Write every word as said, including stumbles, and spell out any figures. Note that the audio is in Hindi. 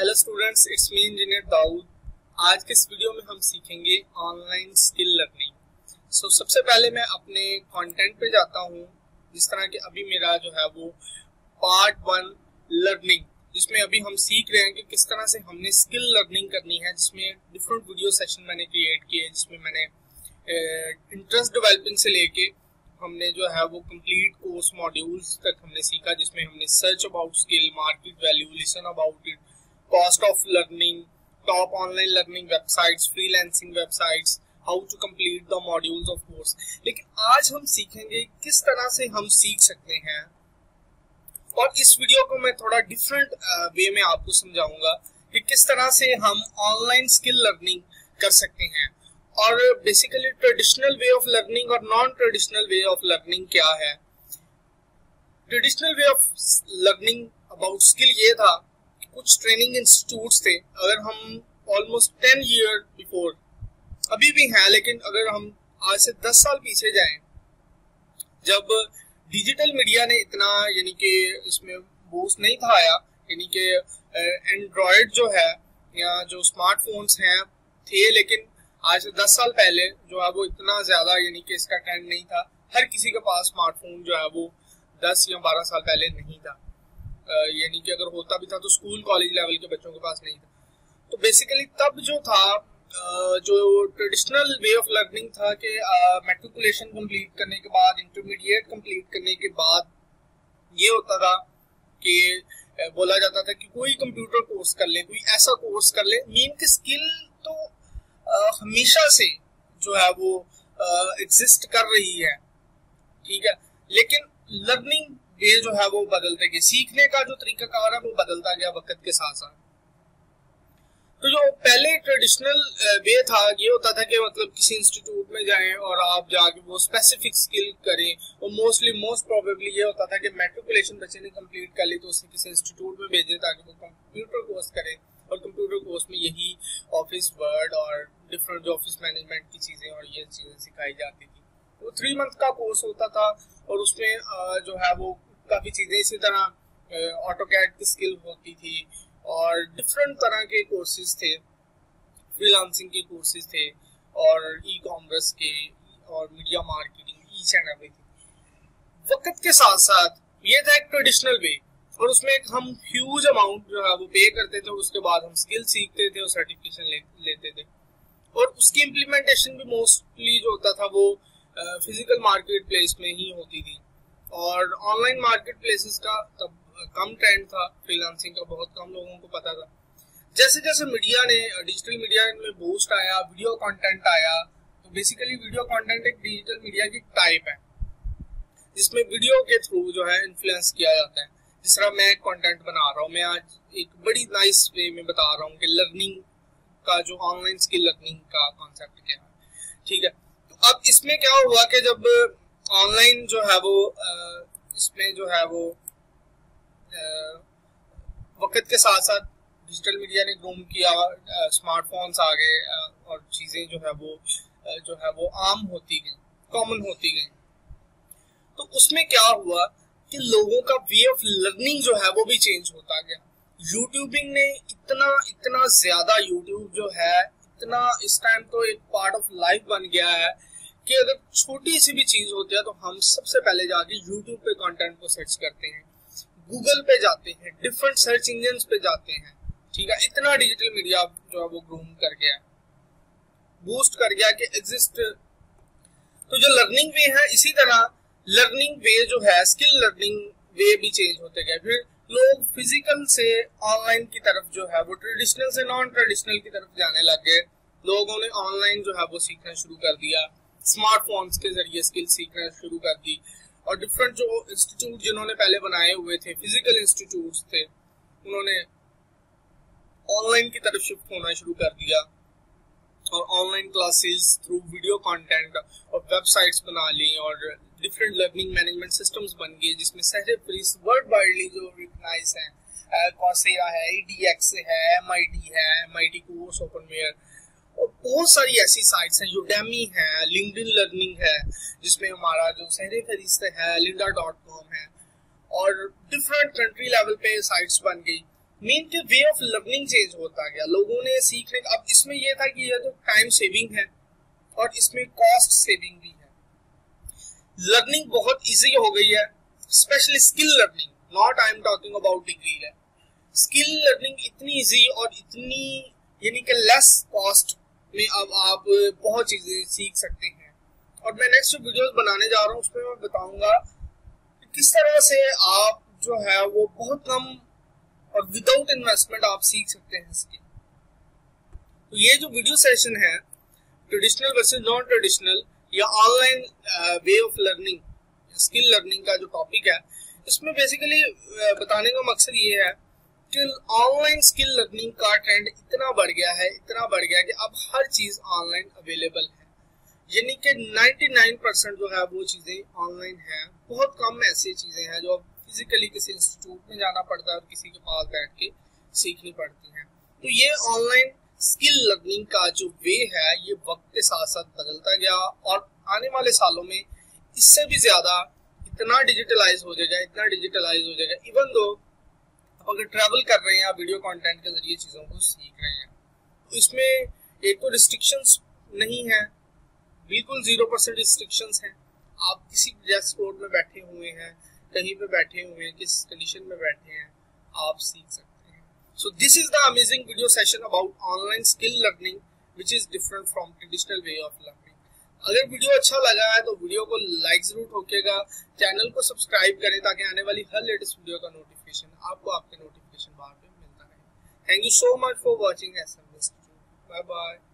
Hello students, it's me engineer Dawood. आज के इस वीडियो में हम सीखेंगे ऑनलाइन स्किल लर्निंग। सो सबसे पहले मैं अपने कंटेंट पे जाता हूँ, जिस तरह कि अभी मेरा जो है वो पार्ट वन लर्निंग, जिसमें अभी हम सीख रहे हैं कि किस तरह से हमने स्किल लर्निंग करनी है, जिसमें डिफरेंट वीडियो सेशन मैंने क्रिएट किए, जिसमें मैंने इंटरेस्ट डेवलपिंग से लेके हमने जो है वो कंप्लीट कोर्स मॉड्यूल्स तक हमने सीखा, जिसमें हमने search about skill, market value, listen about it, cost of learning, top online learning websites, freelancing websites, how to complete the modules of course. लेकिन आज हम सीखेंगे किस तरह से हम सीख सकते हैं, और इस वीडियो को मैं थोड़ा डिफरेंट वे में आपको समझाऊंगा कि किस तरह से हम ऑनलाइन स्किल लर्निंग कर सकते हैं, और basically traditional way of learning और non traditional way of learning क्या है। Traditional way of learning about skill ये था, कुछ ट्रेनिंग इंस्टीट्यूट्स थे, अगर हम ऑलमोस्ट टेन ईयर बिफोर, अभी भी हैं, लेकिन अगर हम आज से दस साल पीछे जाएं, जब डिजिटल मीडिया ने इतना यानी कि इसमें बूस्ट नहीं था आया, यानी कि एंड्रॉयड जो है या जो स्मार्टफोन्स हैं थे, लेकिन आज से दस साल पहले जो है वो इतना ज्यादा यानी कि इसका ट्रेंड नहीं था। हर किसी के पास स्मार्टफोन जो है वो दस या बारह साल पहले नहीं था, यानी कि अगर होता भी था तो स्कूल कॉलेज लेवल के बच्चों के पास नहीं था। तो बेसिकली तब जो था, जो ट्रेडिशनल वे ऑफ लर्निंग था कि मैट्रिकुलेशन कंप्लीट करने के बाद, इंटरमीडिएट कंप्लीट करने के बाद ये होता था कि बोला जाता था कि कोई कंप्यूटर कोर्स कर ले, कोई ऐसा कोर्स कर ले। मीन कि स्किल तो हमेशा से जो है वो एग्जिस्ट कर रही है, ठीक है, लेकिन लर्निंग ये जो है वो बदलते गए, सीखने का जो तरीकाकार है वो बदलता गया वक्त के साथ साथ। तो जो पहले ट्रेडिशनल वे था ये होता था कि मतलब किसी इंस्टीट्यूट में जाएं और आप जाके वो स्पेसिफिक स्किल करें, और मोस्टली मोस्ट प्रोबेबली ये होता था कि मैट्रिकुलेशन बच्चे ने कंप्लीट कर ली तो उसे किसी इंस्टीट्यूट में भेजें ताकि वो कंप्यूटर कोर्स करे, और कंप्यूटर कोर्स में यही ऑफिस वर्ड और डिफरेंट जो ऑफिस मैनेजमेंट की चीजें और ये चीजें सिखाई जाती थी। वो थ्री मंथ का कोर्स होता था, और उसमें जो है वो काफी चीजें, इसी तरह ऑटोकैड की स्किल होती थी, और डिफरेंट तरह के कोर्सेज थे, फ्रीलांसिंग के कोर्सेज थे, और ई कॉमर्स के, और media marketing, each and everything. वक्त के साथ साथ ये था एक ट्रेडिशनल वे, और उसमें एक हम ह्यूज अमाउंट जो है वो पे करते थे, और उसके बाद हम स्किल सीखते थे और सर्टिफिकेशन ले, लेते थे, और उसकी इम्प्लीमेंटेशन भी मोस्टली जो होता था वो फिजिकल मार्केट प्लेस में ही होती थी, और ऑनलाइन मार्केट प्लेसेस का तब कम ट्रेंड था, फ्रीलांसिंग का बहुत कम लोगों को पता था। जैसे जैसे मीडिया ने, डिजिटल मीडिया में बूस्ट आया, वीडियो कंटेंट आया, तो बेसिकली वीडियो कंटेंट एक डिजिटल मीडिया की टाइप है जिसमें वीडियो के थ्रू जो है इन्फ्लुएंस किया जाता है। जिस तरह मैं कंटेंट बना रहा हूँ, मैं आज एक बड़ी नाइस वे में बता रहा हूँ कि लर्निंग का जो ऑनलाइन स्किल लर्निंग का कॉन्सेप्ट क्या है, ठीक है। तो अब इसमें क्या हुआ कि जब ऑनलाइन जो है वो इसमें जो है वो वक्त के साथ साथ डिजिटल मीडिया ने ग्रूम किया, स्मार्टफोन्स आ गए, और चीजें जो है वो जो है वो आम होती गई, कॉमन होती गई। तो उसमें क्या हुआ कि लोगों का वे ऑफ लर्निंग जो है वो भी चेंज होता गया। यूट्यूबिंग ने इतना इतना ज्यादा, यूट्यूब जो है इतना इस टाइम तो एक पार्ट ऑफ लाइफ बन गया है कि अगर छोटी सी भी चीज होती है तो हम सबसे पहले जाके YouTube पे कंटेंट को सर्च करते हैं, Google पे जाते हैं, डिफरेंट सर्च इंजन्स पे जाते हैं, ठीक है। इतना डिजिटल मीडिया जो है वो ग्रूम कर गया, बूस्ट कर गया कि एग्जिस्ट। तो जो लर्निंग वे है, इसी तरह लर्निंग वे जो है, स्किल लर्निंग वे भी चेंज होते गए। फिर लोग फिजिकल से ऑनलाइन की तरफ जो है वो, ट्रेडिशनल से नॉन ट्रेडिशनल की तरफ जाने लग गए। लोगों ने ऑनलाइन जो है वो सीखना शुरू कर दिया, स्मार्टफोन्स के जरिए स्किल सीखना शुरू कर दी, और डिफरेंट जो इंस्टीट्यूट जिन्होंने पहले बनाए हुए थे, फिजिकल इंस्टीट्यूट्स थे, उन्होंने ऑनलाइन की तरफ शिफ्ट होना शुरू कर दिया, और online classes through video content और वेबसाइट्स बना ली, और डिफरेंट लर्निंग मैनेजमेंट सिस्टम्स बन गए, जिसमें सारे प्रीस वर्ल्ड वाइडली जो रिकॉग्नाइज है, कोर्सेरा है, ई डी एक्स है, एम आई टी है, M I T course openware, और बहुत सारी ऐसी साइट्स हैं, यूडेमी है, लिंक्डइन लर्निंग है, जिसमें हमारा जो सहरे फहरिस्त है, लिंडा डॉट कॉम है, और डिफरेंट कंट्री लेवल पे साइट्स बन गई। मीन के वे ऑफ लर्निंग चेंज होता गया, लोगों ने सीखने का। अब इसमें यह था कि यह तो टाइम सेविंग है और इसमें कॉस्ट सेविंग भी है। लर्निंग बहुत इजी हो गई है, specially skill learning, not I am talking about degree. Skill learning इतनी इजी और इतनी यानी कि लेस कॉस्ट में अब आप बहुत चीजें सीख सकते हैं। और मैं नेक्स्ट वीडियोस बनाने जा रहा हूँ, उसमें मैं बताऊंगा किस तरह से आप जो है वो बहुत कम और विदाउट इन्वेस्टमेंट आप सीख सकते हैं इसके। तो ये जो वीडियो सेशन है ट्रेडिशनल वर्सेस नॉन ट्रेडिशनल या online way of learning, skill learning का जो टॉपिक है, इसमें बेसिकली बताने का मकसद ये है कि ऑनलाइन स्किल लर्निंग का ट्रेंड इतना बढ़ गया है, इतना बढ़ गया कि अब हर चीज ऑनलाइन अवेलेबल है। यानी कि निन्यानवे परसेंट जो है वो चीजें ऑनलाइन है। बहुत कम ऐसी चीजें हैं जो फिजिकली किसी इंस्टीट्यूट में जाना पड़ता है और किसी के पास बैठ के सीखनी पड़ती हैं। तो ये ऑनलाइन स्किल लर्निंग का जो वे है ये वक्त के साथ साथ बदलता गया और आने वाले सालों में इससे भी ज्यादा इतना डिजिटलाइज हो जाएगा, इतना डिजिटलाइज हो जाएगा। इवन दो आप अगर ट्रेवल कर रहे हैं, आप वीडियो कॉन्टेंट के जरिए चीजों को सीख रहे हैं, तो इसमें एक तो रिस्ट्रिक्शंस नहीं है, बिल्कुल जीरो परसेंट रिस्ट्रिक्शंस हैं। आप किसी डैशबोर्ड में बैठे हुए हैं, कहीं पे बैठे हुए हैं, किस कंडीशन में बैठे हैं, आप सीख सकते हैं। So this is the amazing video session about online skill learning which is different from traditional way of learning. अगर वीडियो अच्छा लगा है तो वीडियो को लाइक जरूर ठोकेगा, चैनल को सब्सक्राइब करें ताकि आने वाली हर लेटेस्ट वीडियो का नोटिफिकेशन आपको आपके नोटिफिकेशन बार में मिलता रहे। Thank you so much for watching. Bye bye.